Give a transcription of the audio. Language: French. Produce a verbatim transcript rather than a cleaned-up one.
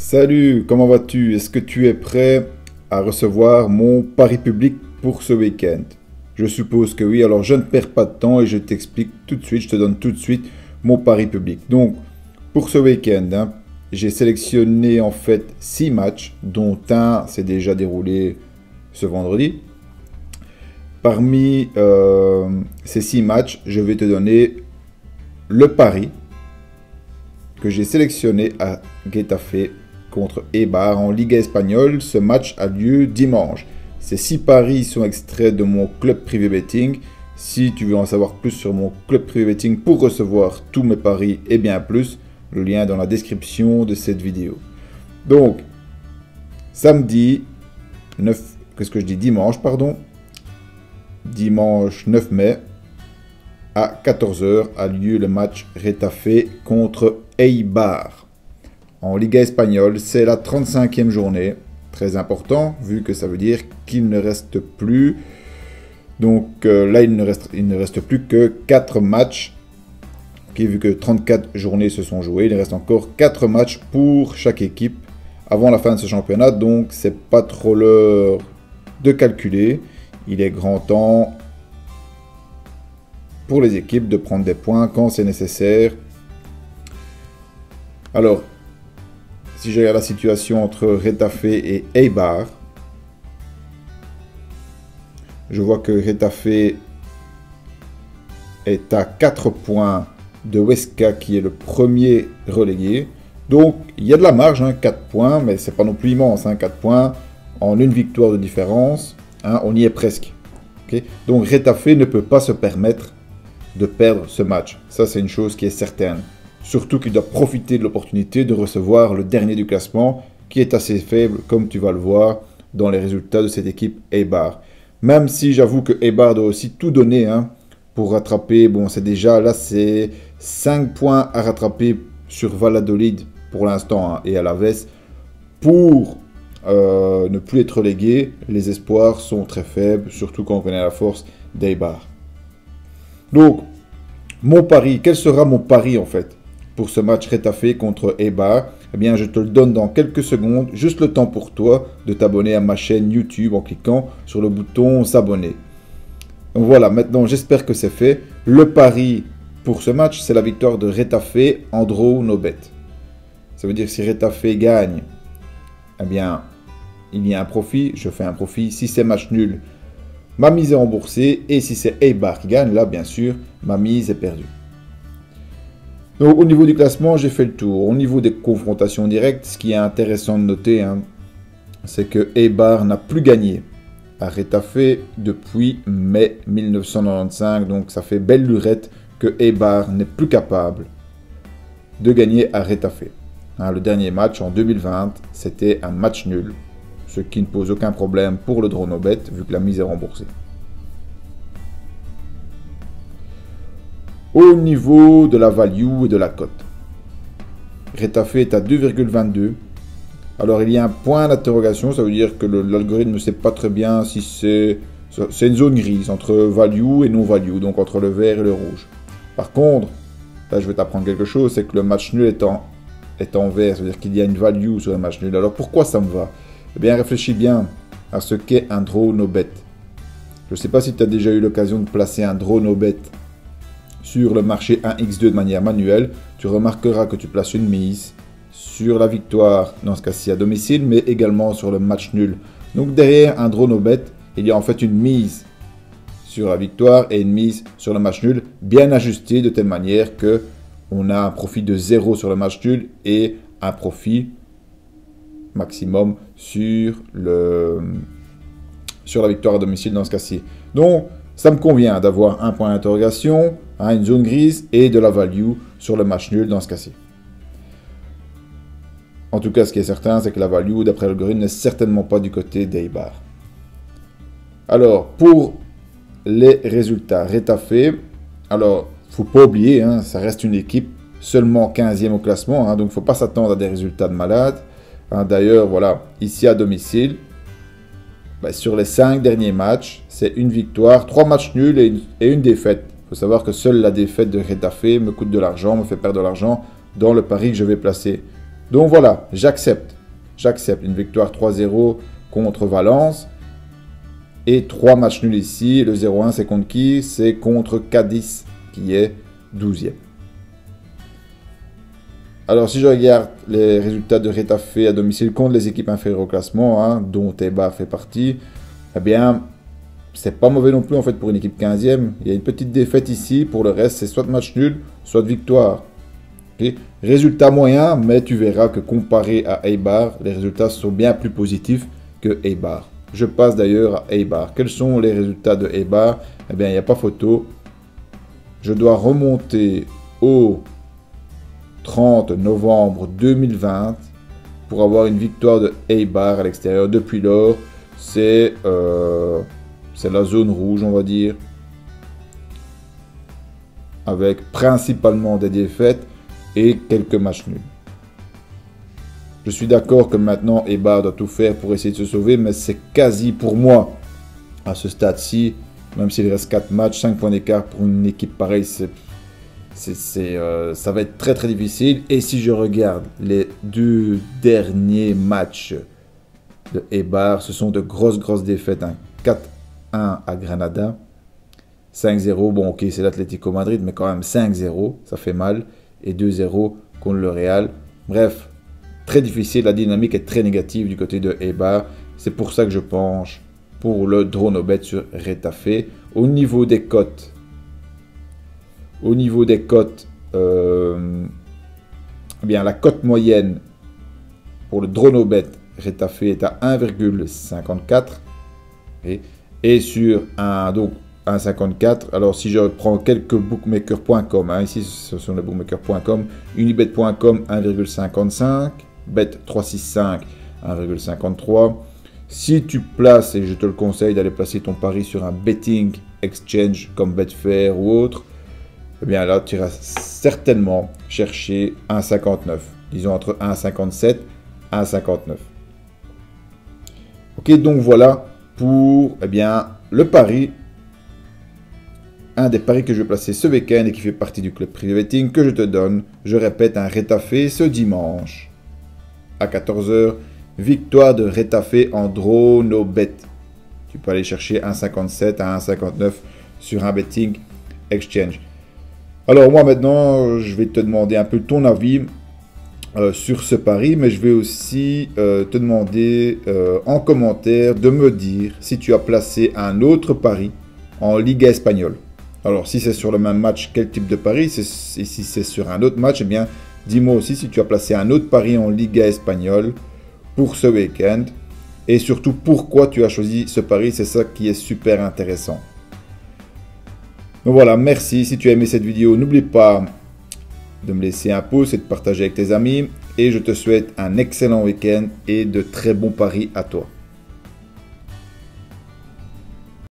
Salut, comment vas-tu? Est-ce que tu es prêt à recevoir mon pari public pour ce week-end? Je suppose que oui, alors je ne perds pas de temps et je t'explique tout de suite, je te donne tout de suite mon pari public. Donc, pour ce week-end, hein, j'ai sélectionné en fait six matchs, dont un s'est déjà déroulé ce vendredi. Parmi euh, ces six matchs, je vais te donner le pari que j'ai sélectionné à Getafe contre Eibar en Liga Espagnole. Ce match a lieu dimanche. Ces six paris sont extraits de mon club privé betting. Si tu veux en savoir plus sur mon club privé betting pour recevoir tous mes paris et bien plus, le lien est dans la description de cette vidéo. Donc, samedi neuf... Qu'est-ce que je dis? Dimanche, pardon. Dimanche neuf mai, à quatorze heures, a lieu le match Getafe contre Eibar. En Liga Espagnole, c'est la trente-cinquième journée. Très important, vu que ça veut dire qu'il ne reste plus. Donc euh, là, il ne, reste, il ne reste plus que quatre matchs. Okay, vu que trente-quatre journées se sont jouées, il reste encore quatre matchs pour chaque équipe avant la fin de ce championnat. Donc, c'est pas trop l'heure de calculer. Il est grand temps pour les équipes de prendre des points quand c'est nécessaire. Alors, si je regarde la situation entre Getafe et Eibar, je vois que Getafe est à quatre points de Huesca, qui est le premier relégué. Donc, il y a de la marge, hein, quatre points, mais c'est pas non plus immense, hein, quatre points en une victoire de différence, hein, on y est presque. Okay, donc, Getafe ne peut pas se permettre de perdre ce match. Ça, c'est une chose qui est certaine. Surtout qu'il doit profiter de l'opportunité de recevoir le dernier du classement, qui est assez faible, comme tu vas le voir dans les résultats de cette équipe Eibar. Même si j'avoue que Eibar doit aussi tout donner, hein, pour rattraper. Bon, c'est déjà là, c'est cinq points à rattraper sur Valladolid pour l'instant, hein, et à la veste pour euh, ne plus être relégué. Les espoirs sont très faibles, surtout quand on connaît la force d'Eibar. Donc, mon pari, quel sera mon pari en fait pour ce match Getafe contre Eibar? Eh bien, je te le donne dans quelques secondes, juste le temps pour toi de t'abonner à ma chaîne YouTube en cliquant sur le bouton s'abonner. Donc voilà, maintenant j'espère que c'est fait. Le pari pour ce match, c'est la victoire de Getafe en draw no bet. Ça veut dire que si Getafe gagne, eh bien, il y a un profit, je fais un profit. Si c'est match nul, ma mise est remboursée. Et si c'est Eibar qui gagne, là bien sûr, ma mise est perdue. Donc, au niveau du classement, j'ai fait le tour. Au niveau des confrontations directes, ce qui est intéressant de noter, hein, c'est que Eibar n'a plus gagné à Getafe depuis mai mille neuf cent quatre-vingt-quinze. Donc, ça fait belle lurette que Eibar n'est plus capable de gagner à Getafe. Hein, le dernier match en deux mille vingt, c'était un match nul, ce qui ne pose aucun problème pour le draw no bet, vu que la mise est remboursée. Au niveau de la value et de la cote, Getafe est à deux virgule vingt-deux. Alors, il y a un point d'interrogation, ça veut dire que l'algorithme ne sait pas très bien si c'est... C'est une zone grise entre value et non-value, donc entre le vert et le rouge. Par contre, là, je vais t'apprendre quelque chose, c'est que le match nul est en, est en vert, ça veut dire qu'il y a une value sur le match nul. Alors, pourquoi ça me va? Eh bien, réfléchis bien à ce qu'est un draw no bet. Je ne sais pas si tu as déjà eu l'occasion de placer un draw no bet sur le marché un par deux de manière manuelle. Tu remarqueras que tu places une mise sur la victoire, dans ce cas-ci à domicile, mais également sur le match nul. Donc derrière un draw no bet, il y a en fait une mise sur la victoire et une mise sur le match nul, bien ajustée de telle manière que on a un profit de zéro sur le match nul et un profit maximum sur, le, sur la victoire à domicile dans ce cas-ci. Donc, ça me convient d'avoir un point d'interrogation, hein, une zone grise et de la value sur le match nul dans ce cas-ci. En tout cas, ce qui est certain, c'est que la value, d'après l'algorithme, n'est certainement pas du côté d'Eibar. Alors, pour les résultats, Getafe, alors, il ne faut pas oublier, hein, ça reste une équipe seulement quinzième au classement, hein, donc il ne faut pas s'attendre à des résultats de malade. Hein, d'ailleurs, voilà, ici à domicile, ben, sur les cinq derniers matchs, c'est une victoire, trois matchs nuls et une, et une défaite. Il faut savoir que seule la défaite de Getafe me coûte de l'argent, me fait perdre de l'argent dans le pari que je vais placer. Donc voilà, j'accepte. J'accepte une victoire trois zéro contre Valence. Et trois matchs nuls ici. Le zéro un, c'est contre qui? C'est contre Cadiz, qui est douzième. Alors, si je regarde les résultats de Getafe à domicile contre les équipes inférieures au classement, hein, dont Eibar fait partie, eh bien, c'est pas mauvais non plus en fait pour une équipe quinzième. Il y a une petite défaite ici. Pour le reste, c'est soit match nul, soit victoire. Okay. Résultat moyen, mais tu verras que comparé à Eibar, les résultats sont bien plus positifs que Eibar. Je passe d'ailleurs à Eibar. Quels sont les résultats de Eibar? Eh bien, il n'y a pas photo. Je dois remonter au trente novembre deux mille vingt pour avoir une victoire de Eibar à l'extérieur. Depuis lors, c'est euh, la zone rouge, on va dire, avec principalement des défaites et quelques matchs nuls. Je suis d'accord que maintenant Eibar doit tout faire pour essayer de se sauver, mais c'est quasi pour moi à ce stade-ci, même s'il reste quatre matchs, cinq points d'écart pour une équipe pareille, c'est, c'est, euh, ça va être très très difficile. Et si je regarde les deux derniers matchs de Eibar, ce sont de grosses grosses défaites, hein. quatre un à Granada, cinq zéro, bon ok c'est l'Atlético Madrid, mais quand même cinq zéro, ça fait mal, et deux zéro contre le Real. Bref, très difficile, la dynamique est très négative du côté de Eibar. C'est pour ça que je penche pour le draw no bet sur Getafe. Au niveau des cotes, au niveau des cotes, euh, eh bien la cote moyenne pour le draw no bet Getafe est à un virgule cinquante-quatre et, et sur un donc un virgule cinquante-quatre. Alors si je prends quelques bookmaker point com, hein, ici ce sont les bookmaker point com, unibet point com un virgule cinquante-cinq. Bet trois cent soixante-cinq un virgule cinquante-trois. Si tu places, et je te le conseille d'aller placer ton pari sur un betting exchange comme Betfair ou autre, eh bien là tu iras certainement chercher un virgule cinquante-neuf, disons entre un virgule cinquante-sept et un virgule cinquante-neuf. Ok, donc voilà pour eh bien, le pari, un des paris que je vais placer ce week-end et qui fait partie du club privé betting que je te donne. Je répète, un Getafe ce dimanche à quatorze heures, victoire de Getafe en draw no bet. Tu peux aller chercher un virgule cinquante-sept à un virgule cinquante-neuf sur un betting exchange. Alors moi maintenant, je vais te demander un peu ton avis euh, sur ce pari, mais je vais aussi euh, te demander euh, en commentaire de me dire si tu as placé un autre pari en Liga Espagnole. Alors si c'est sur le même match, quel type de pari? Et si c'est sur un autre match, eh bien dis-moi aussi si tu as placé un autre pari en Liga Espagnole pour ce week-end. Et surtout, pourquoi tu as choisi ce pari, c'est ça qui est super intéressant. Donc voilà, merci. Si tu as aimé cette vidéo, n'oublie pas de me laisser un pouce et de partager avec tes amis. Et je te souhaite un excellent week-end et de très bons paris à toi.